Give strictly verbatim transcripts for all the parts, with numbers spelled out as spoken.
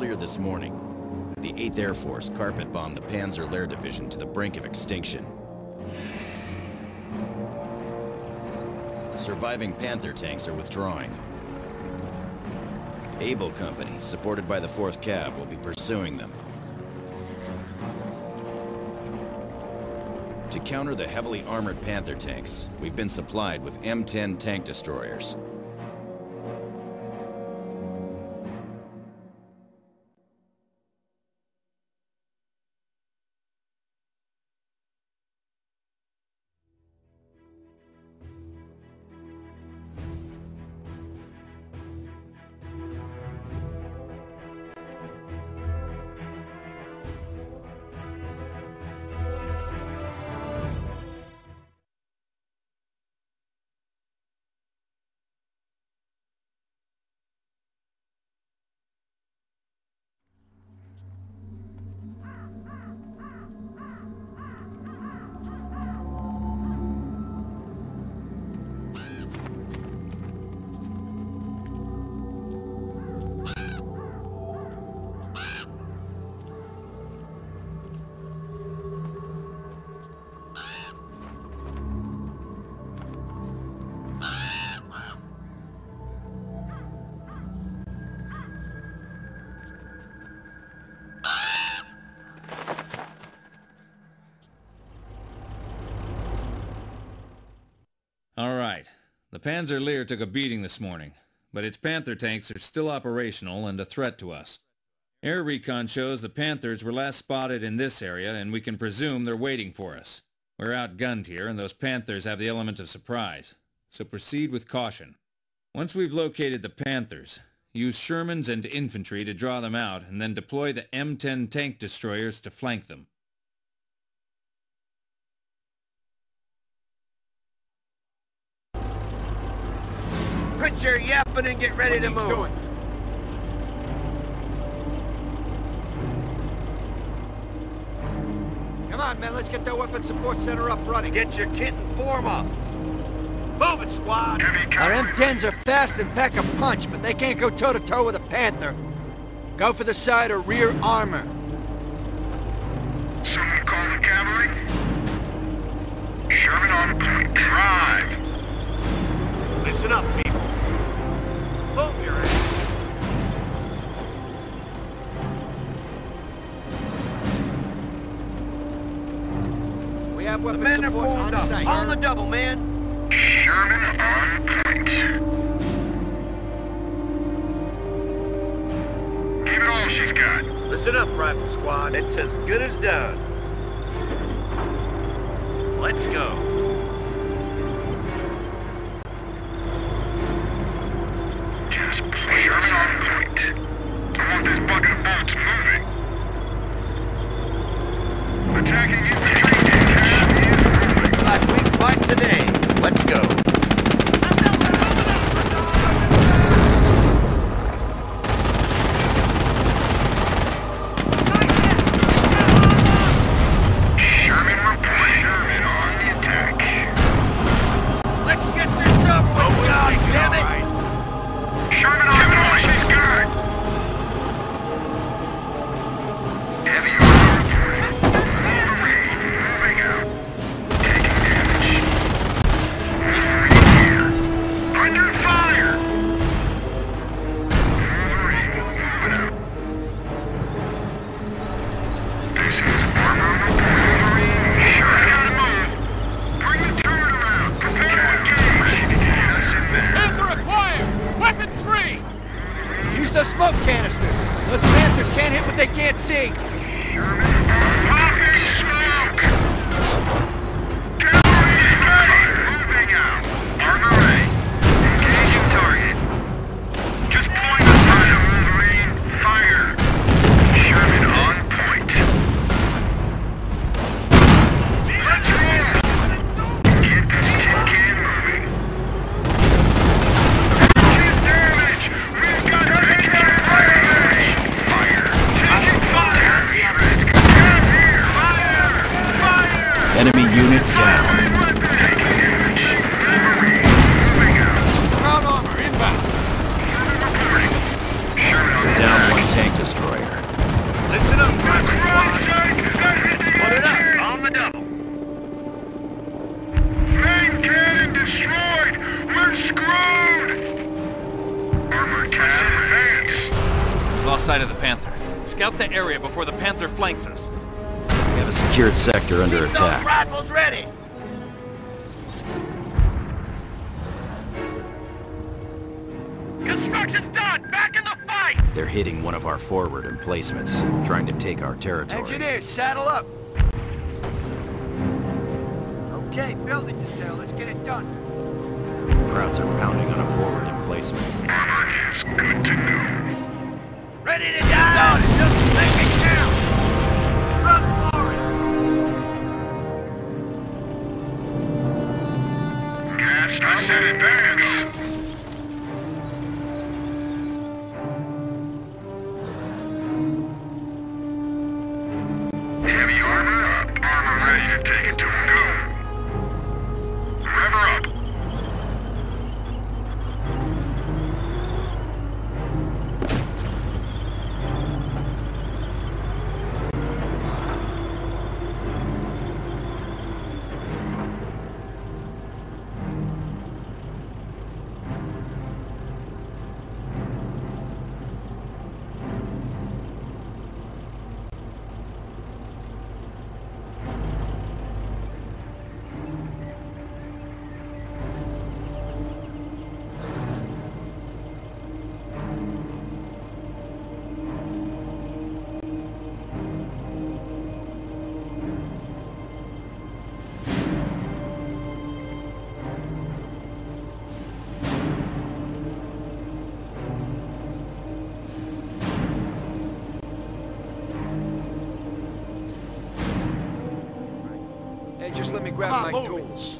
earlier this morning, the eighth Air Force carpet-bombed the Panzer Lehr Division to the brink of extinction. Surviving Panther tanks are withdrawing. Able Company, supported by the fourth Cav, will be pursuing them. To counter the heavily armored Panther tanks, we've been supplied with M ten tank destroyers. All right. The Panzer Lehr took a beating this morning, but its Panther tanks are still operational and a threat to us. Air recon shows the Panthers were last spotted in this area, and we can presume they're waiting for us. We're outgunned here, and those Panthers have the element of surprise, so proceed with caution. Once we've located the Panthers, use Shermans and infantry to draw them out, and then deploy the M ten tank destroyers to flank them. Quit your yapping and get ready to move. Come on, man, let's get that weapon support center up running. Get your kit and form up. Move it, squad! Our M tens are fast and pack a punch, but they can't go toe-to-toe with a Panther. Go for the side or rear armor. Someone call the cavalry? Sherman on point. Drive! Listen up, people. We have weapons. The men are formed up. Site. On the double, man. Sherman on point. Give it all she's got. Listen up, rifle squad. It's as good as done. Let's go. side of the Panther. Scout the area before the Panther flanks us. We have a secured sector under Keep attack. Rifles ready! Construction's done! Back in the fight! They're hitting one of our forward emplacements, trying to take our territory. Engineers, saddle up! Okay, building the cell. Let's get it done. Crowds are pounding on a forward emplacement. It's good to know. Ready to die! It doesn't take it down! Run for it! Gas, I said advance! Heavy armor up. Armor ready to take it to him. Just let me grab ah, my moving. tools.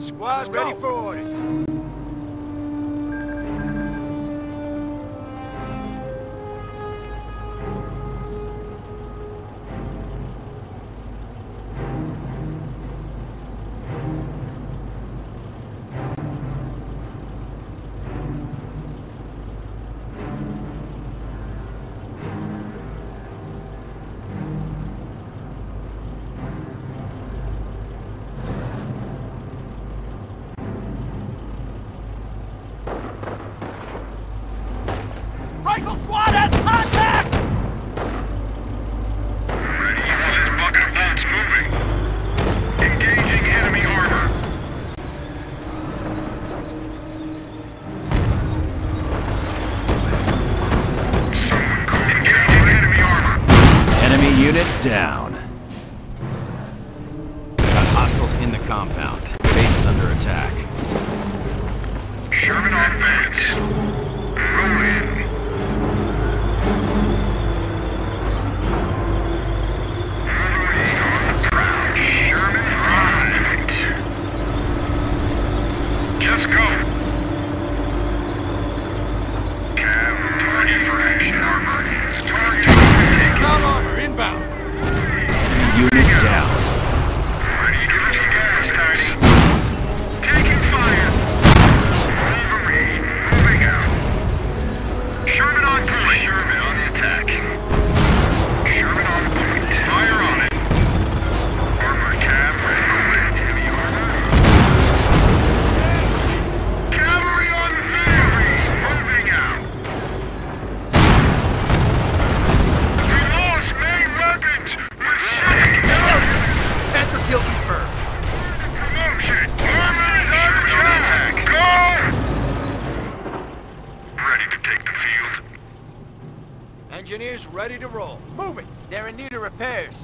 Squad's ready for orders. Down. Got hostiles in the compound. Base is under attack. Sherman on advance. Roll in. Marine on the prowl. Sherman arrived. Just go. Cav ready for action. Armor is targeted. Not armor inbound. Unit down. Ready to get some gas, guys. Taking fire. Wolverine moving out. ready to roll. Move it. They're in need of repairs.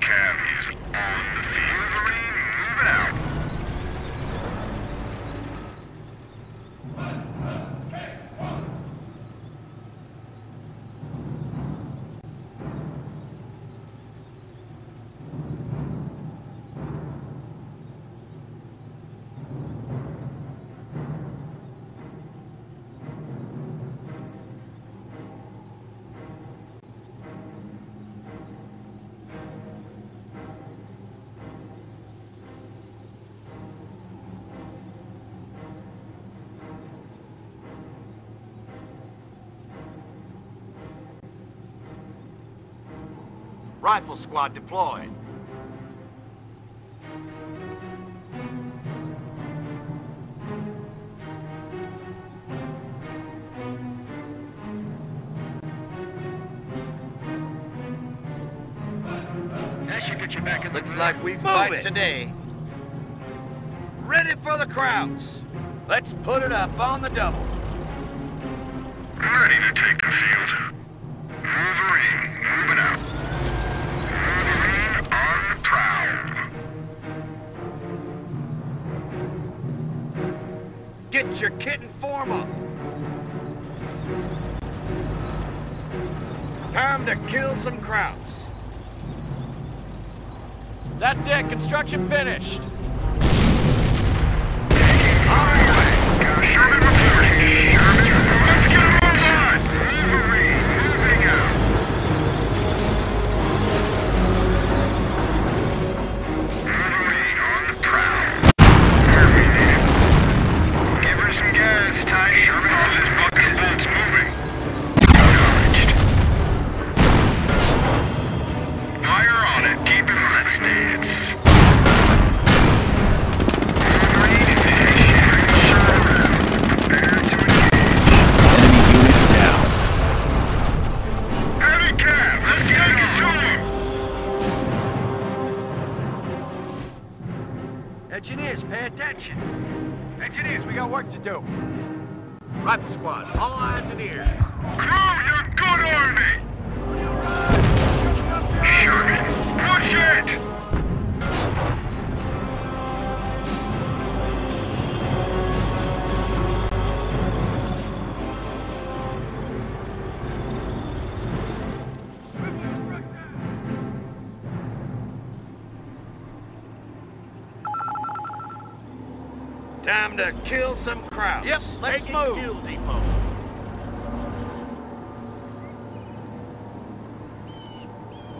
Cav is on the field, Marine. Move it out. Rifle squad deployed. That should get you back in the Looks like we fight today. Ready for the crowds. Let's put it up on the double. Ready to take the field. Wolverine, moving out. Get your kit and form up. Time to kill some crowds. That's it. Construction finished. Engineers, pay attention. Engineers, we got work to do. Rifle squad, all eyes and ears. Prove your good army! Sherman, push it! Time to kill some crowds. Yep, let's Take move. Fuel depot.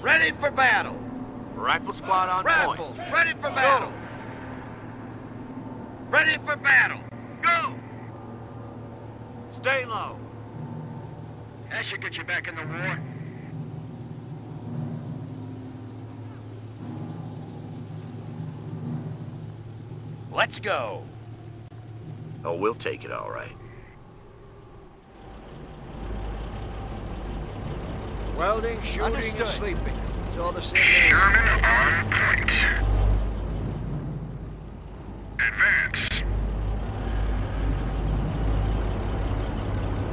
Ready for battle. Rifle squad on Rifles, point. Rifles, ready for battle. Go. Ready for battle. Go. Stay low. That should get you back in the war. Let's go. Oh, we'll take it all right. Welding, shooting, Understood. and sleeping. It's all the same. Sherman on point. Advance.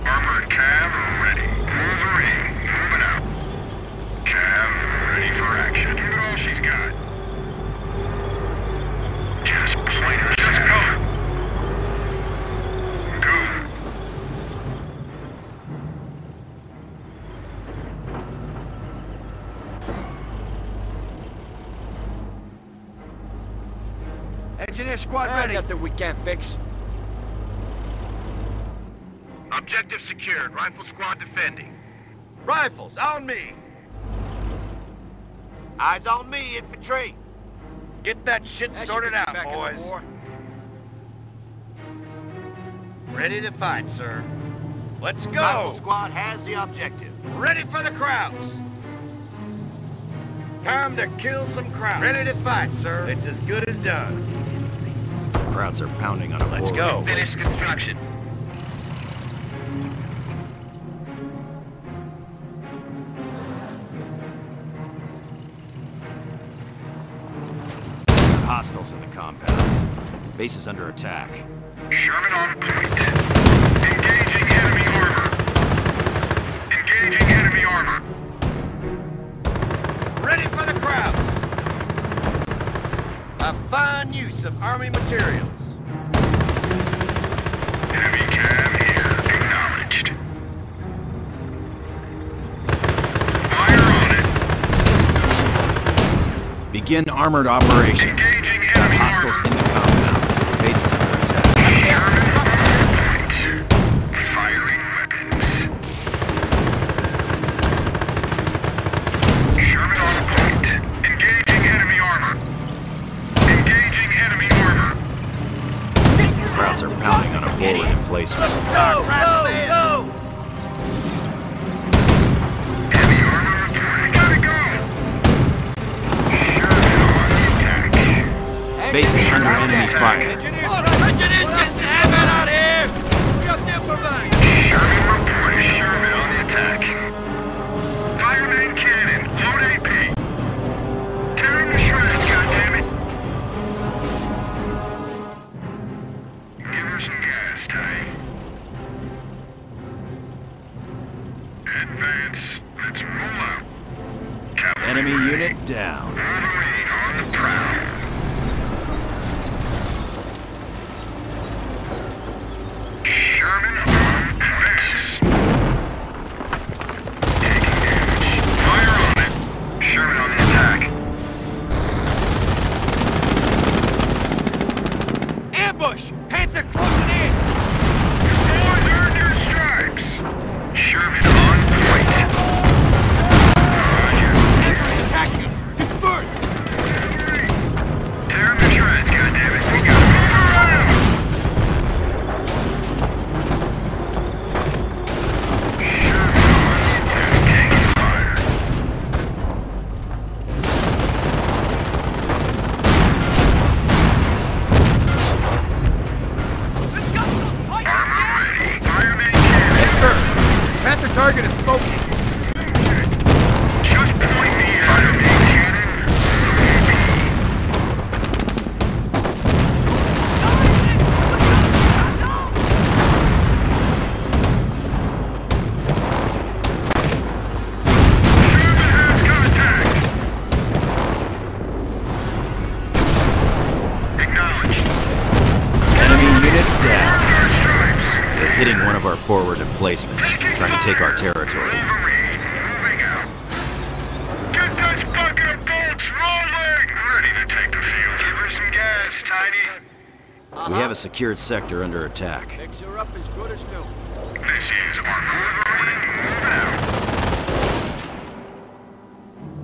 Armored Cav ready. Wolverine, moving out. Cav ready for action. Give it all she's got. Just point her. Let's go. Engineer squad ready. Nothing we can't fix. Objective secured. Rifle squad defending. Rifles on me. Eyes on me, infantry. Get that shit that sorted out, boys. Ready to fight, sir. Let's go. Rifle squad has the objective. Ready for the crowds. Time to kill some crowds. Ready to fight, sir. It's as good as done. Crowds are pounding on a Let's forward. go. Finish construction. Hostiles in the compound. Base is under attack. Sherman on point. Engaging enemy armor. Engaging enemy armor. Ready for the crowds. A fine use of Army materials. Enemy cam here. Acknowledged. Fire on it. Begin armored operations. Engaging enemy hostiles in the compound. Bases under attack. Sherman firing weapons. Sherman on the point. Engaging enemy armor. Engaging enemy armor. Crowds are pounding on a forward emplacement. Go, go, go! Bases under enemy fire. Engineers, engineers, get the hell out of here! We are still providing. Sherman report. Sherman on the attack. Fire main cannon. Load A P. Tearing the shreds, goddammit. Give her some gas, Ty. Advance. Let's roll out. Cavalry enemy ready. Unit down. Cavalry on the prowl. Sherman on advance. Taking damage. Fire on it. Sherman on the attack. Ambush! Panther closing in! You boys earned your stripes! Sherman on point. Roger. Every attack is dispersed! Tear him to shreds, goddammit. We got him. Forward emplacements, trying to take our territory. Moving out. Get this bucket of bolts rolling! Ready to take the field. Give her some gas, Tiny. Uh-huh. We have a secured sector under attack. Fix her up as good as new. This is our Wolverine.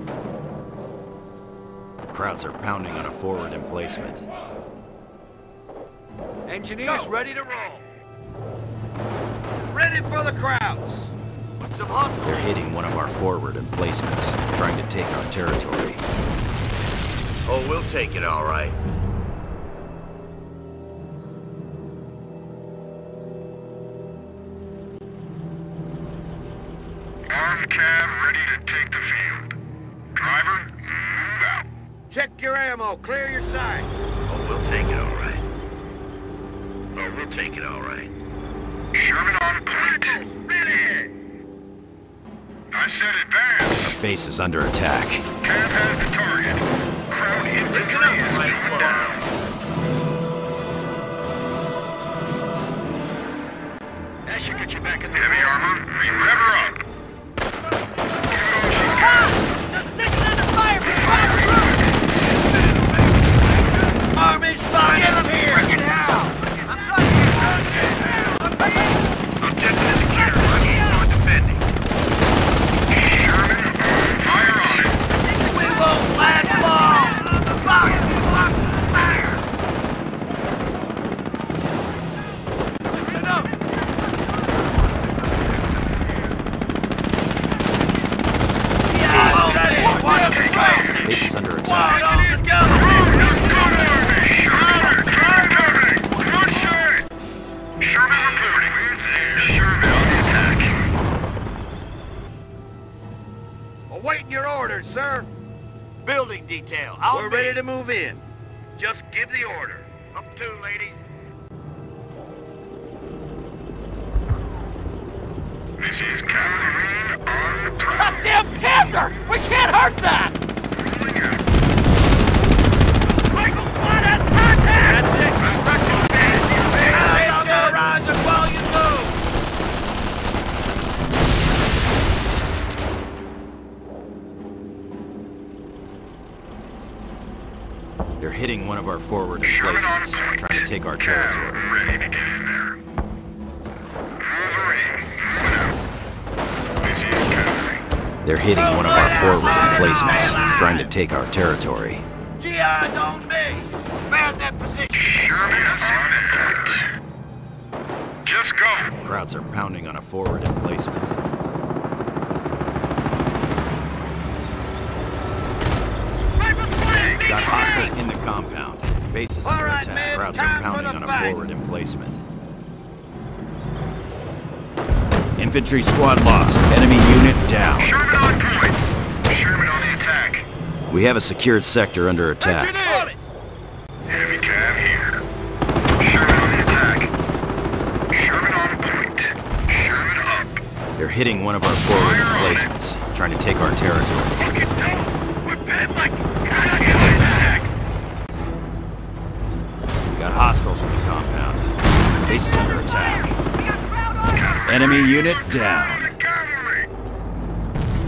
Moving out. Crowds are pounding on a forward emplacement. Engineers go. Ready to roll. Ready for the crowds! Put some hustle. They're hitting one of our forward emplacements, trying to take our territory. Oh, we'll take it, all right. Armed cab ready to take the field. Driver, move out. Check your ammo, clear your sights. Oh, we'll take it, all right. Oh, we'll take it, all right. Sherman on point. I said advance. The base is under attack. Cam has the target. Crown infantry is going down. That should get you back in the heavy armor. Remember up. Army's flying. Get him here. Break it down. This is cavalry on the prowl. Goddamn Panther! We can't hurt that! They're hitting one of our forward emplacements, on trying to take our territory. Cav, ready to get in there. Cavalry, moving out. This is cavalry. They're hitting one of our forward emplacements, trying to take our territory. G I don't me! Found that position! Sherman on attack. Just go! Crowds are pounding on a forward emplacement. Got hostiles in the compound. Base is under right, attack. Man, crowds are pounding on a fight. Forward emplacement. Infantry squad lost. Enemy unit down. Sherman on point. Sherman on the attack. We have a secured sector under attack. Enemy cab here. Sherman on the attack. Sherman on point. Sherman up. They're hitting one of our forward Fire emplacements, trying to take our territory. We're bad like. Got hostiles in the compound. Base is under attack. Enemy unit down.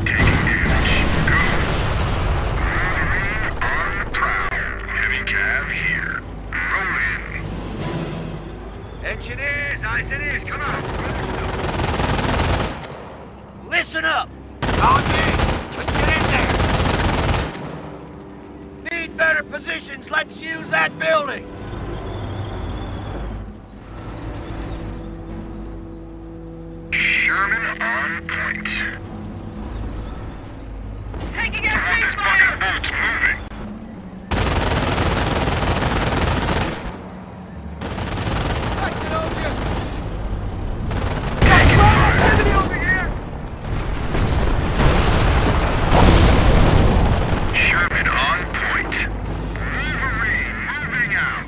Taking damage. Go. Moving on the prowl. Heavy cav here. Roll in. Engineers, eyes come on. Listen up. On me. Let's get in there. Need better positions. Let's use that building. Sherman on point. Taking out this fucking boat's moving. Action over here. Hey, fire! Enemy over here. Sherman on point. Cavalry moving out.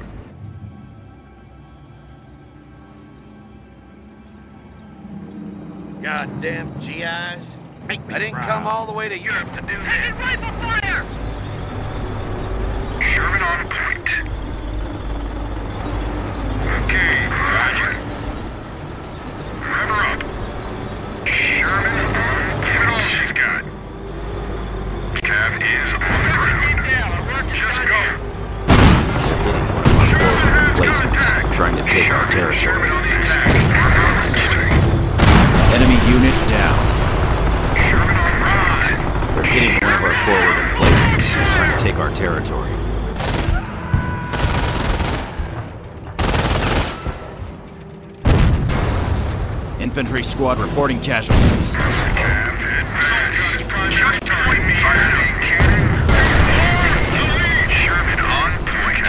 Goddamn G Is. I didn't proud. come all the way to Europe to do Take this. Taking rifle fire! Sherman on point. Okay, roger. Remember up. Sherman on point. She's got. Cav is on the ground. Just go. They're hitting one of our forward emplacements, trying to take our territory. Enemy unit down. Sherman on route. We're hitting one of our forward emplacements, trying to take our territory. Infantry squad reporting casualties. Sherman on point.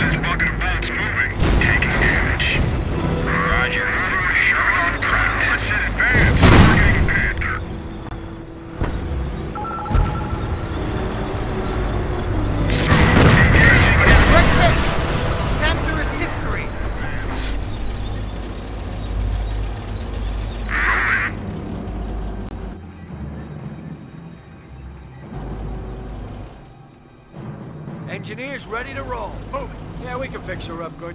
This bucket of bolts moving. Taking damage. Roger. Engineers ready to roll. Move it. Yeah, we can fix her up good.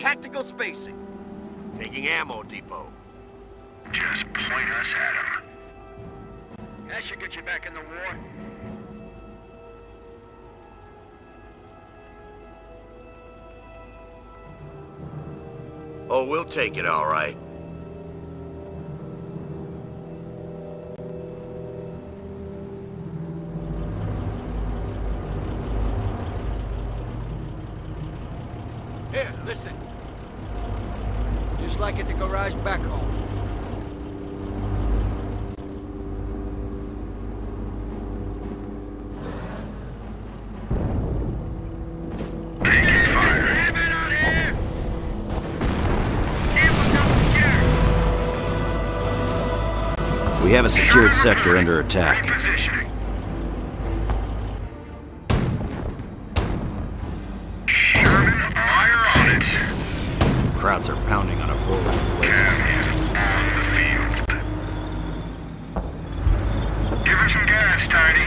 Tactical spacing. Taking ammo depot. Just point us at him. That should get you back in the war. Oh, we'll take it, all right. Here, listen. Just like at the garage back home. We have a secured sector under attack. Sherman, fire on it. Crowds are pounding on a forward place. Cav is on the field. Give her some gas, Tiny.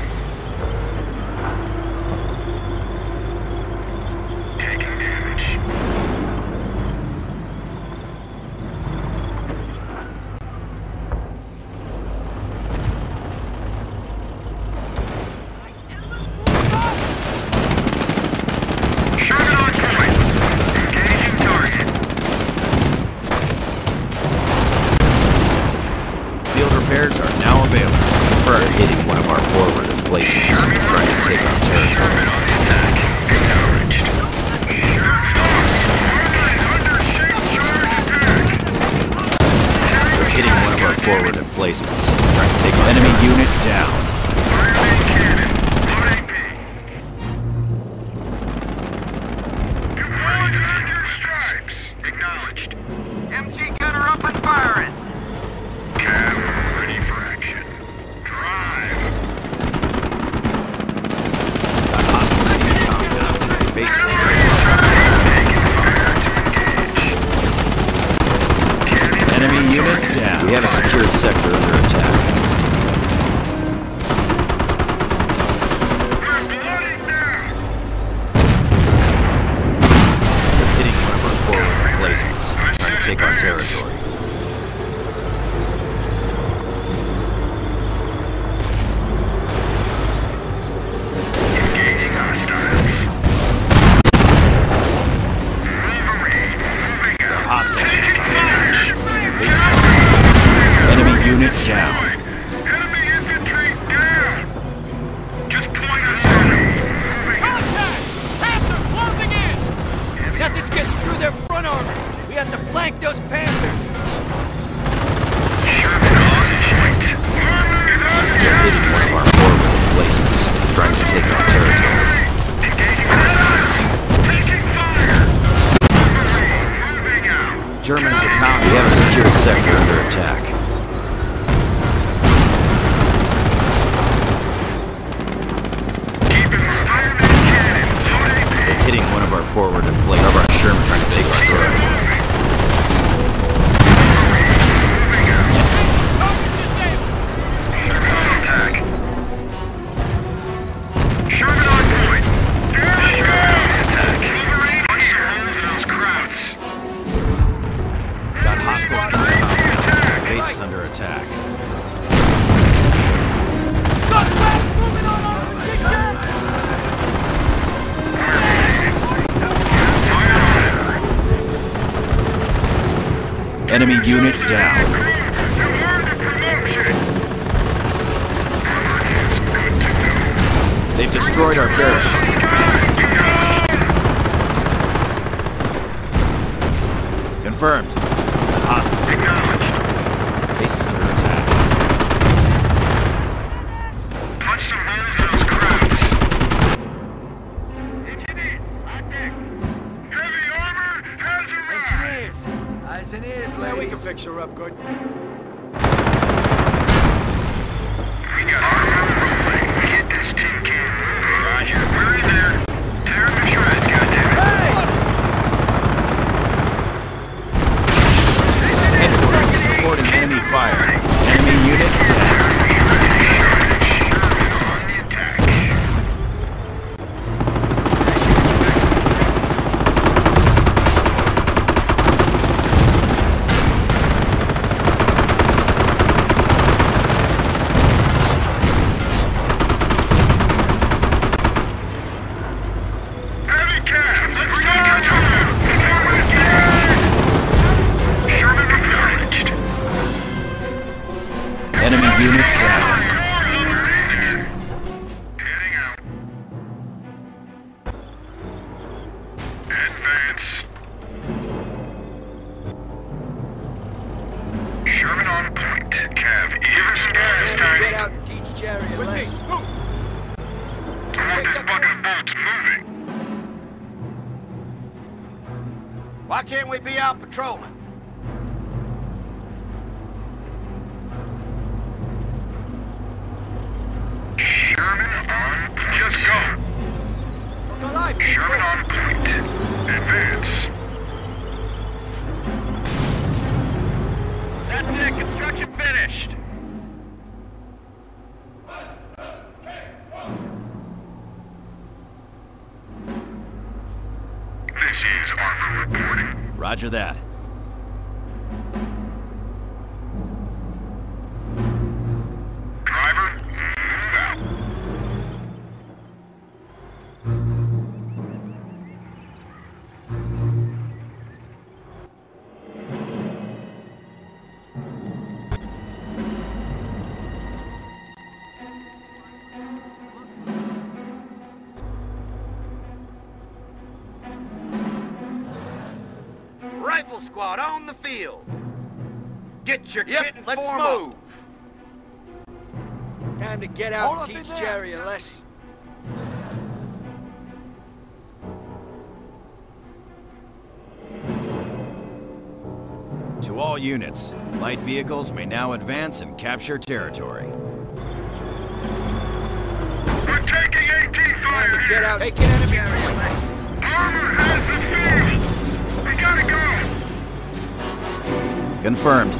Enemy unit down. They've destroyed our barracks. Confirmed. Hostile. Base is under attack. Punch some holes in those crowds. Engineers, hot deck. Heavy armor has arrived. Engineers, eyes and ears. We can fix her up good. We got armor rolling. Get this tin can moving. Roger. We're in there. Tear him to shreds, goddammit. Hey! Headquarters is reporting enemy fire. Enemy unit on the attack. Patrolman. Sherman on point. Advance. That's it. Construction finished. This is armor reporting. Roger that. Rifle squad on the field. Get your yep, kit and let's form move. Up. Time to get out Hold and teach Jerry a lesson. To all units, light vehicles may now advance and capture territory. We're taking A T fire here. Get out. Take an enemy. Armor has the field. We gotta go! Confirmed.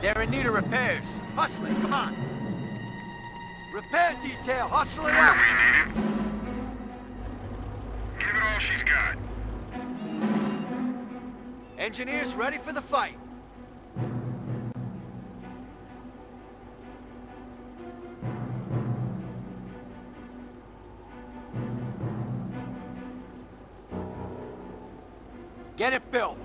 They're in need of repairs. Hustling, come on. Repair detail, hustle it up. We need it. Give it all she's got. Engineers ready for the fight. Get it built.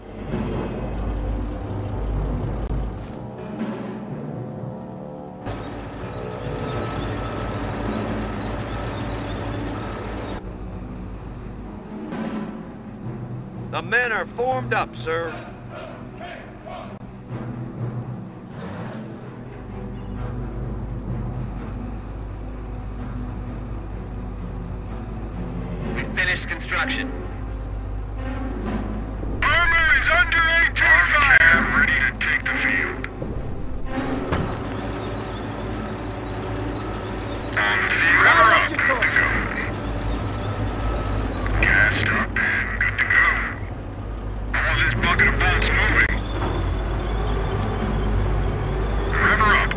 The men are formed up, sir. Finished construction. Armor is under eighteen fire! I'm ready to take the field. On the field, armor up, good to go. Gas up and good to go. This bucket of bolts moving. River up.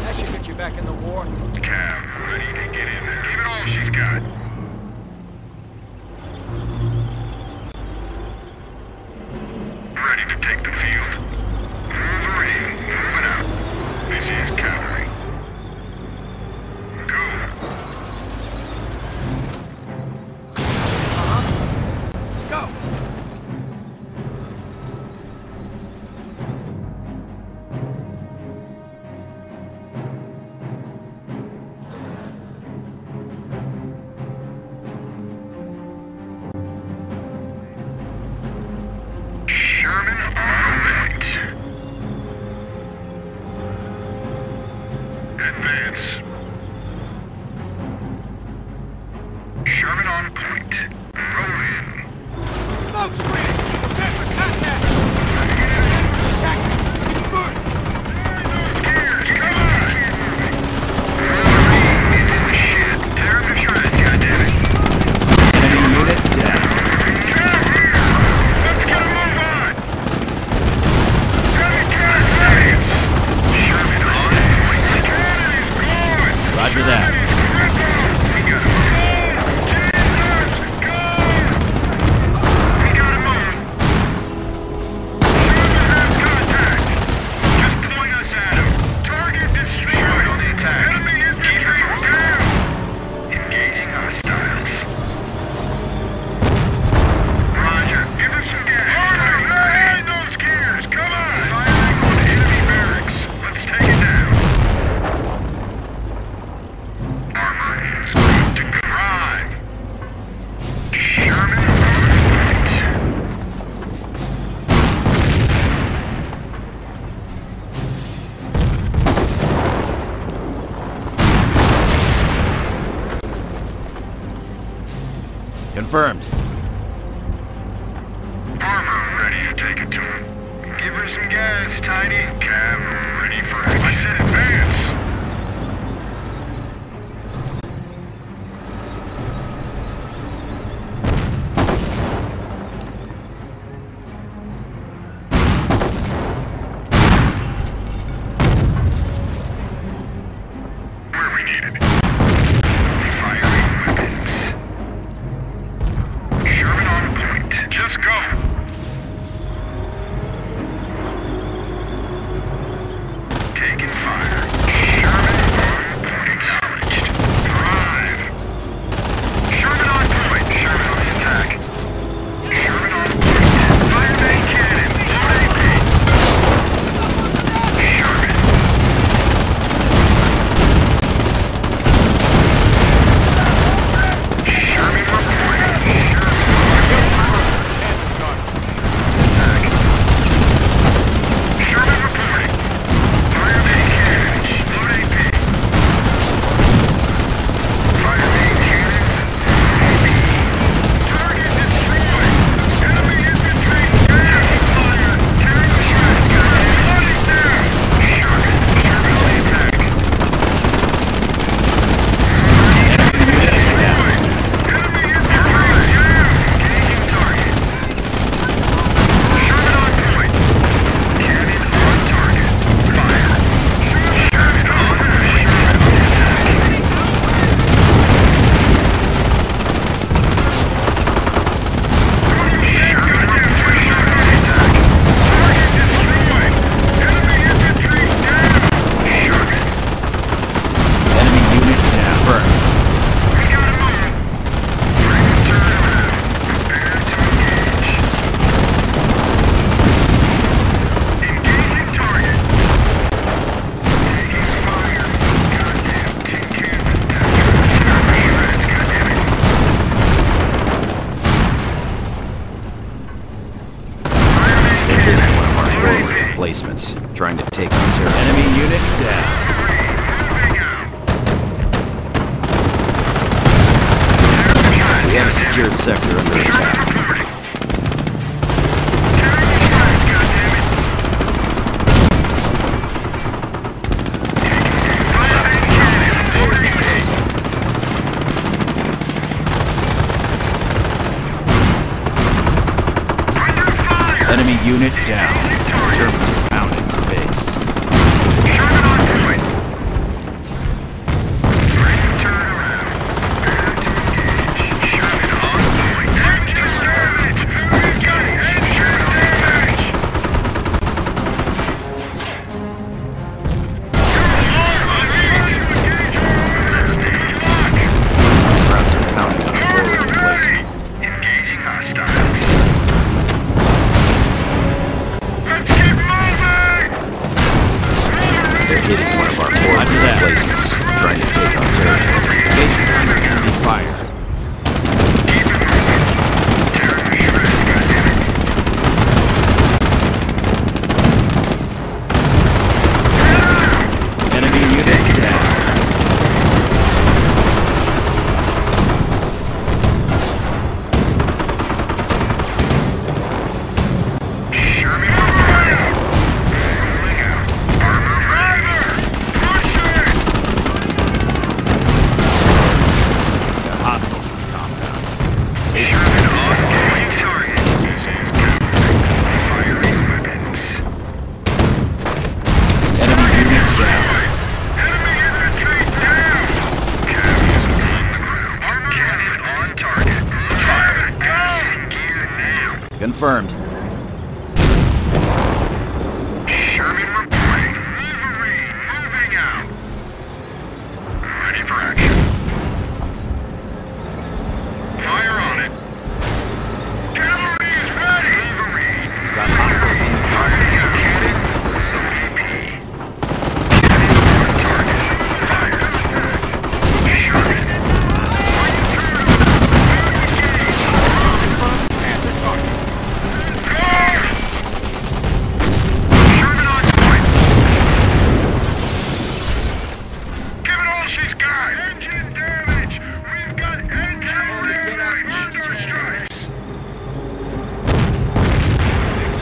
That should get you back in the war. Cav, ready to get in there. Give it all she's got. Ready to take the field. Wolverine, moving out. This is cavalry. Go. We got him confirmed. Bomber ready to take it to him. Give her some gas, Tiny. Cav ready for action. I said advance! Trying to take on terror. Enemy unit down. We have a secured sector under attack. Enemy unit down. German. Confirmed. Sherman reporting. Livery moving out. Ready for action. Fire on it. Cavalry is ready. Livery. Got hostiles in the target. Cannon on target. Fire. Sherman. Panther target.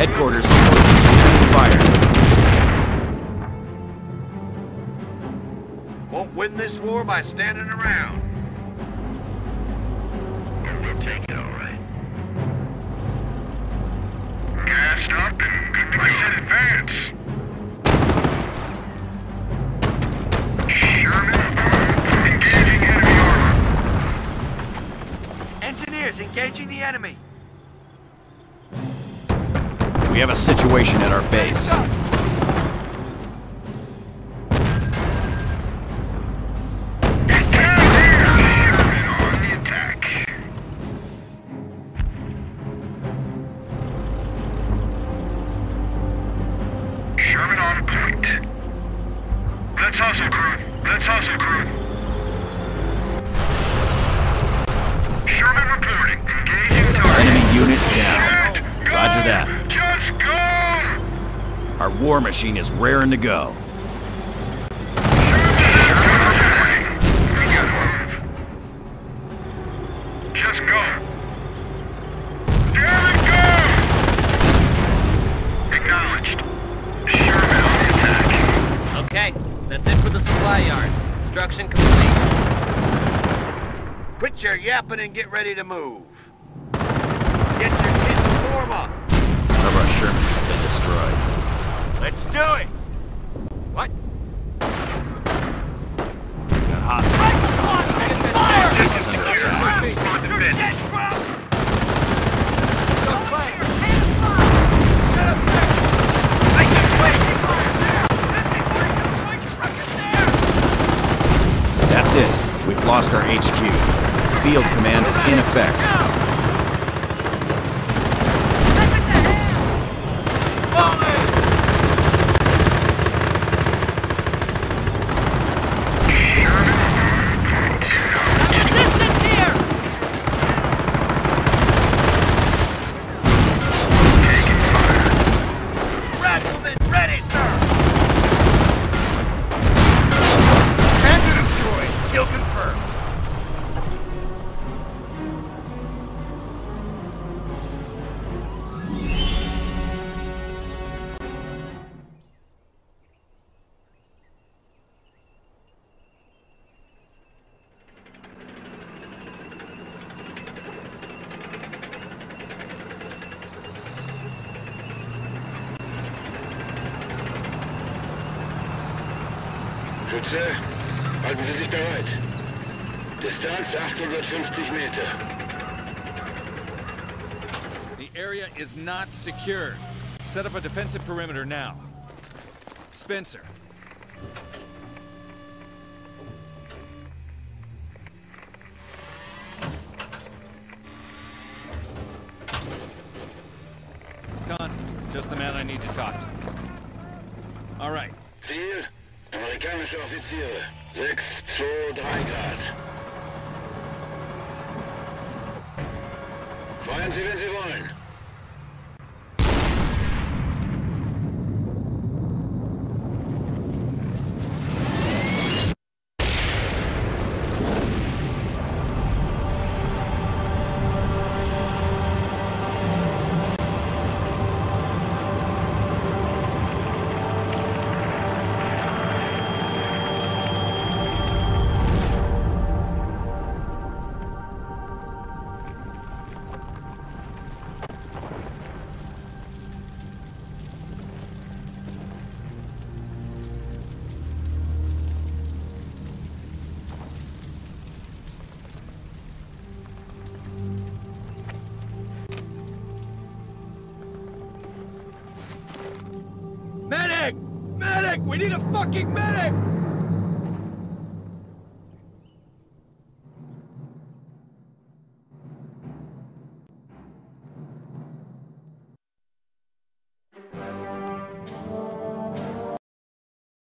Headquarters reporting fire. Won't win this war by standing around. We'll take it, all right. Gassed up and good place in advance. Engaging the enemy. We have a situation at our base. War machine is raring to go. Just go. Sherman, go! Acknowledged. Sherman on the attack. Okay, that's it for the supply yard. Construction complete. Quit your yapping and get ready to move. Get your kids to form up. One of our Shermans has been destroyed. Let's do it! What? Got hostile. That's it. We've lost our H Q. Field command is in effect. Schütze, halten Sie sich bereit. Distanz eight hundred fifty Meter. The area is not secured. Set up a defensive perimeter now. Spencer. Con, just the man I need to talk to. All right. Ziel. Amerikanische Offiziere, six two drei Grad. Feuern Sie, wenn Sie wollen. We need a fucking medic!